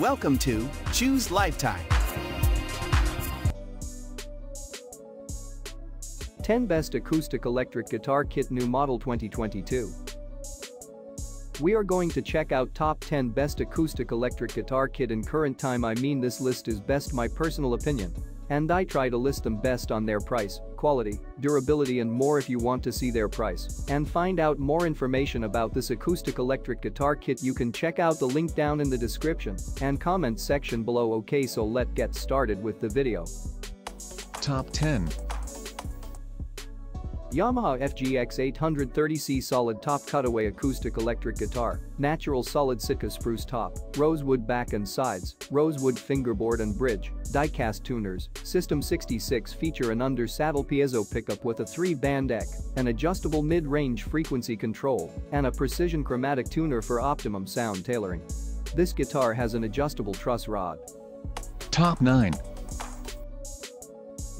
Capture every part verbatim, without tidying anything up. Welcome to Choose Lifetime. ten Best Acoustic Electric Guitar Kit New Model twenty twenty-two. We are going to check out top ten best acoustic electric guitar kit in current time. I mean, this list is best my personal opinion, and I try to list them best on their price, quality, durability and more. If you want to see their price and find out more information about this acoustic electric guitar kit, you can check out the link down in the description and comment section below. Okay, so let's get started with the video. Top ten. Yamaha F G X eight thirty C Solid Top Cutaway Acoustic Electric Guitar, Natural Solid Sitka Spruce Top, Rosewood Back and Sides, Rosewood Fingerboard and Bridge, Diecast Tuners, System sixty-six Feature and Under Saddle Piezo Pickup with a three band deck, an adjustable mid-range frequency control, and a precision chromatic tuner for optimum sound tailoring. This guitar has an adjustable truss rod. Top nine.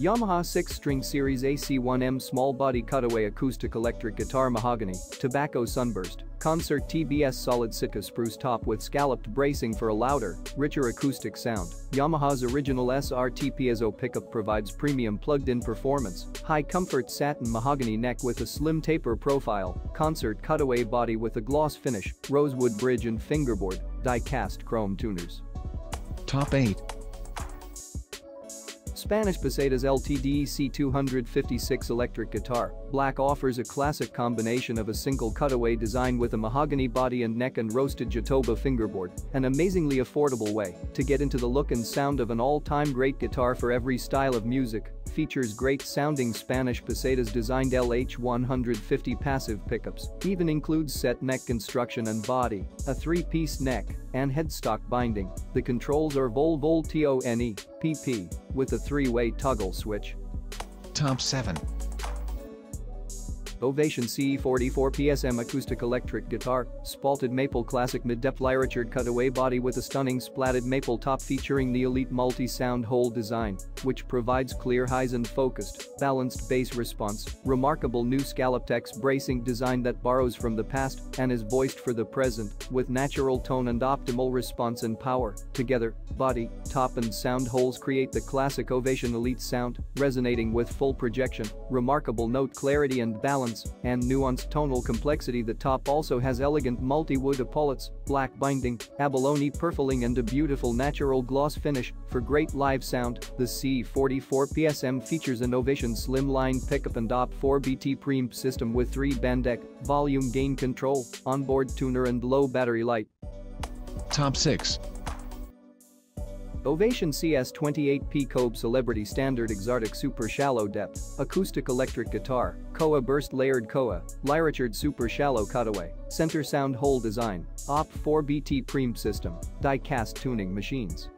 Yamaha Six String Series A C one M Small Body Cutaway Acoustic Electric Guitar, Mahogany, Tobacco Sunburst, Concert T B S Solid Sitka Spruce Top with Scalloped Bracing for a louder, richer acoustic sound. Yamaha's original S R T Piezo Pickup provides premium plugged-in performance, high-comfort satin mahogany neck with a slim taper profile, concert cutaway body with a gloss finish, rosewood bridge and fingerboard, die-cast chrome tuners. Top eight. Spanish Peseta's L T D E C two fifty-six Electric Guitar Black offers a classic combination of a single cutaway design with a mahogany body and neck and roasted jatoba fingerboard, an amazingly affordable way to get into the look and sound of an all-time great guitar for every style of music. Features great-sounding Spanish Peseta's designed L H one fifty passive pickups, even includes set neck construction and body, a three-piece neck, and headstock binding. The controls are Vol Vol T O N E, P P, with a three way toggle switch. Top seven. Ovation C E forty-four P S M Acoustic Electric Guitar, Spalted Maple Classic Mid-Depth Lyrichord Cutaway Body with a stunning splatted maple top featuring the elite multi-sound hole design, which provides clear highs and focused, balanced bass response. Remarkable new Scalloptex bracing design that borrows from the past and is voiced for the present, with natural tone and optimal response and power. Together, body, top and sound holes create the classic Ovation elite sound, resonating with full projection, remarkable note clarity and balance, and nuanced tonal complexity. The top also has elegant multi-wood epaulets, black binding, abalone purfling and a beautiful natural gloss finish for great live sound. The C E forty-four P S M features an Ovation Slimline Pickup and Op four B T preamp system with three band deck, volume gain control, onboard tuner and low battery light. Top six. Ovation C S twenty-eight P K O A B Celebrity Standard Exotic Super Shallow Depth Acoustic Electric Guitar Koa Burst Layered Koa Lyrichord Super Shallow Cutaway Center Sound Hole Design Op four B T Preamp System Die-Cast Tuning Machines.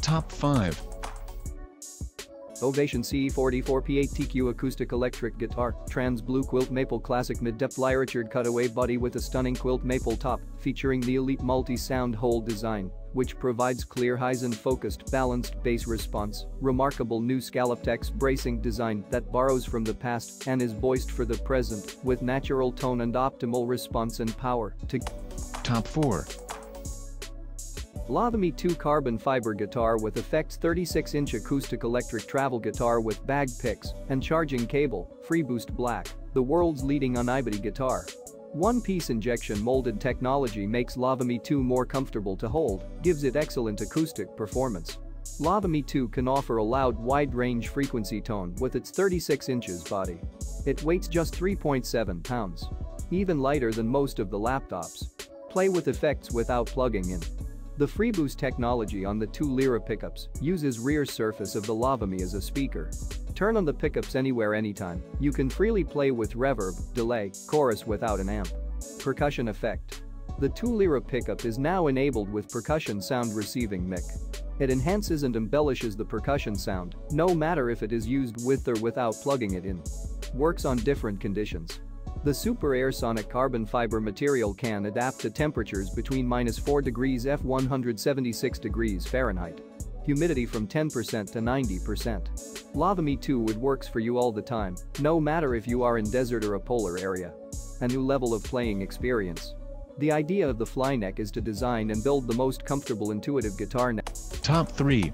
Top five. Ovation C E forty-four P eight T Q Acoustic Electric Guitar Trans Blue Quilt Maple Classic Mid-Depth Lyrichord Cutaway Body with a stunning quilt maple top featuring the elite multi-sound hole design, which provides clear highs and focused balanced bass response. Remarkable new Scalloptex bracing design that borrows from the past and is voiced for the present with natural tone and optimal response and power. To Top four. LAVA ME two Carbon Fiber Guitar with Effects thirty-six inch Acoustic Electric Travel Guitar with Bag Picks and Charging Cable, FreeBoost Black, the world's leading unibody guitar. One-piece injection molded technology makes LAVA ME two more comfortable to hold, gives it excellent acoustic performance. LAVA ME two can offer a loud wide-range frequency tone with its thirty-six inches body. It weighs just three point seven pounds. Even lighter than most of the laptops. Play with effects without plugging in. The FreeBoost technology on the two Lyra pickups uses rear surface of the LAVA ME as a speaker. Turn on the pickups anywhere anytime, you can freely play with reverb, delay, chorus without an amp. Percussion effect. The two Lyra pickup is now enabled with percussion sound receiving mic. It enhances and embellishes the percussion sound, no matter if it is used with or without plugging it in. Works on different conditions. The super aersonic carbon fiber material can adapt to temperatures between minus four degrees Fahrenheit one hundred seventy-six degrees Fahrenheit. Humidity from ten percent to ninety percent. LAVA ME two, it works for you all the time, no matter if you are in desert or a polar area. A new level of playing experience. The idea of the Flyneck is to design and build the most comfortable intuitive guitar neck. Top three.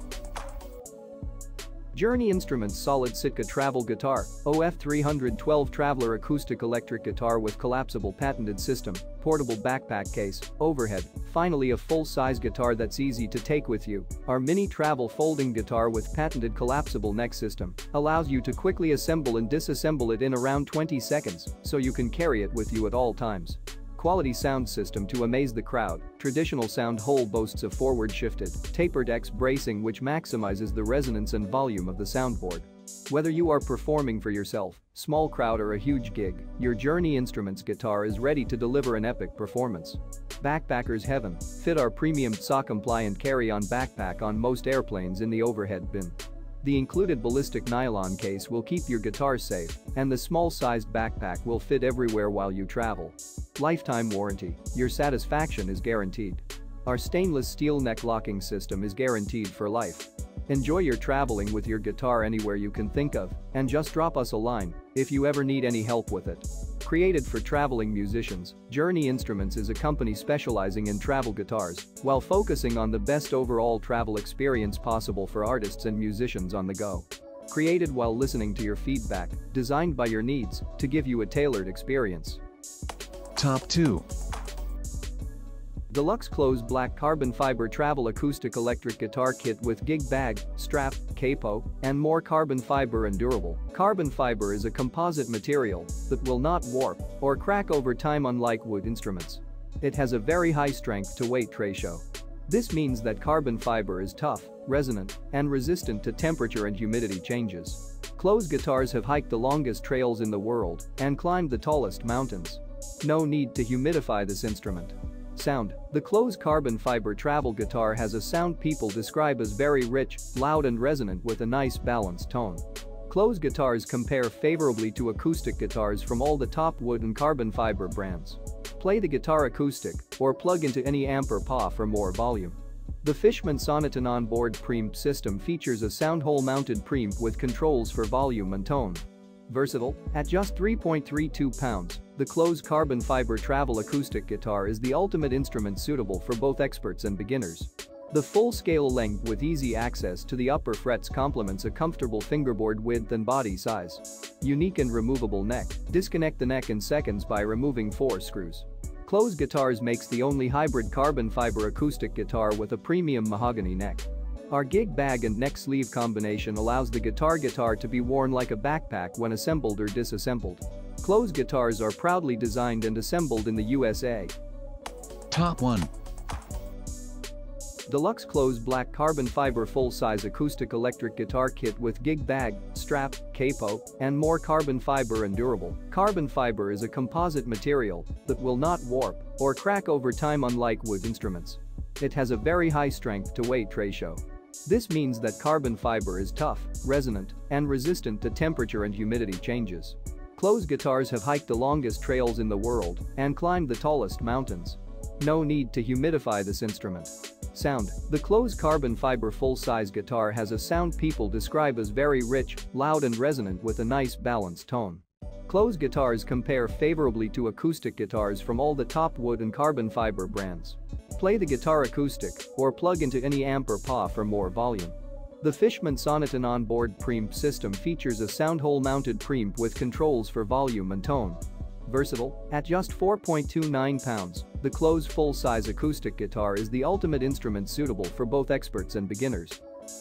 Journey Instruments Solid Sitka Travel Guitar, O F three twelve Traveler Acoustic Electric Guitar with Collapsible Patented System, Portable Backpack Case, Overhead, finally a full-size guitar that's easy to take with you. Our mini travel folding guitar with patented collapsible neck system allows you to quickly assemble and disassemble it in around twenty seconds, so you can carry it with you at all times. Quality sound system to amaze the crowd. Traditional sound hole boasts a forward-shifted, tapered X bracing which maximizes the resonance and volume of the soundboard. Whether you are performing for yourself, small crowd or a huge gig, your Journey Instruments guitar is ready to deliver an epic performance. Backpackers Heaven, fit our premium S A compliant carry-on backpack on most airplanes in the overhead bin. The included ballistic nylon case will keep your guitar safe, and the small-sized backpack will fit everywhere while you travel. Lifetime warranty, your satisfaction is guaranteed. Our stainless steel neck locking system is guaranteed for life. Enjoy your traveling with your guitar anywhere you can think of, and just drop us a line if you ever need any help with it. Created for traveling musicians, Journey Instruments is a company specializing in travel guitars while focusing on the best overall travel experience possible for artists and musicians on the go. Created while listening to your feedback, designed by your needs to give you a tailored experience. Top two. Deluxe Closed Black Carbon Fiber Travel Acoustic Electric Guitar Kit with Gig Bag, Strap, Capo, and more. Carbon Fiber and Durable. Carbon fiber is a composite material that will not warp or crack over time unlike wood instruments. It has a very high strength-to-weight ratio. This means that carbon fiber is tough, resonant, and resistant to temperature and humidity changes. Closed guitars have hiked the longest trails in the world and climbed the tallest mountains. No need to humidify this instrument. Sound. The Closed Carbon Fiber Travel Guitar has a sound people describe as very rich, loud and resonant with a nice balanced tone. Closed guitars compare favorably to acoustic guitars from all the top wood and carbon fiber brands. Play the guitar acoustic or plug into any amp or P A W for more volume. The Fishman Sonitone onboard preamp system features a sound hole mounted preamp with controls for volume and tone. Versatile, at just three point three two pounds, the Closed Carbon Fiber Travel Acoustic Guitar is the ultimate instrument suitable for both experts and beginners. The full-scale length with easy access to the upper frets complements a comfortable fingerboard width and body size. Unique and removable neck, disconnect the neck in seconds by removing four screws. Closed Guitars makes the only hybrid carbon fiber acoustic guitar with a premium mahogany neck. Our gig bag and neck sleeve combination allows the guitar guitar to be worn like a backpack when assembled or disassembled. Closed guitars are proudly designed and assembled in the U S A. Top one. Deluxe Closed Black Carbon Fiber Full-Size Acoustic Electric Guitar Kit with Gig Bag, Strap, Capo, and more. Carbon Fiber and Durable. Carbon fiber is a composite material that will not warp or crack over time unlike wood instruments. It has a very high strength-to-weight ratio. This means that carbon fiber is tough, resonant, and resistant to temperature and humidity changes. Closed guitars have hiked the longest trails in the world and climbed the tallest mountains. No need to humidify this instrument. Sound. The Closed Carbon Fiber full-size guitar has a sound people describe as very rich, loud and resonant with a nice balanced tone. Closed guitars compare favorably to acoustic guitars from all the top wood and carbon fiber brands. Play the guitar acoustic or plug into any amp or P A W for more volume. The Fishman Sonitone onboard preamp system features a sound hole mounted preamp with controls for volume and tone. Versatile, at just four point two nine pounds, the Closed full-size acoustic guitar is the ultimate instrument suitable for both experts and beginners.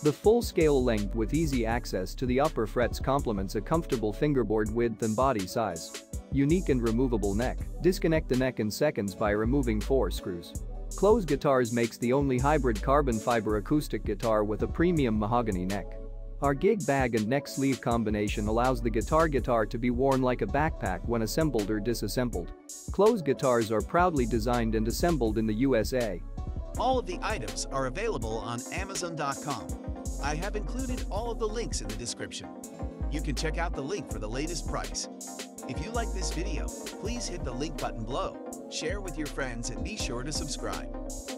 The full-scale length with easy access to the upper frets complements a comfortable fingerboard width and body size. Unique and removable neck, disconnect the neck in seconds by removing four screws. Closed Guitars makes the only hybrid carbon fiber acoustic guitar with a premium mahogany neck. Our gig bag and neck sleeve combination allows the guitar guitar to be worn like a backpack when assembled or disassembled. Closed Guitars are proudly designed and assembled in the U S A. All of the items are available on Amazon dot com. I have included all of the links in the description. You can check out the link for the latest price. If you like this video, please hit the like button below, share with your friends, and be sure to subscribe.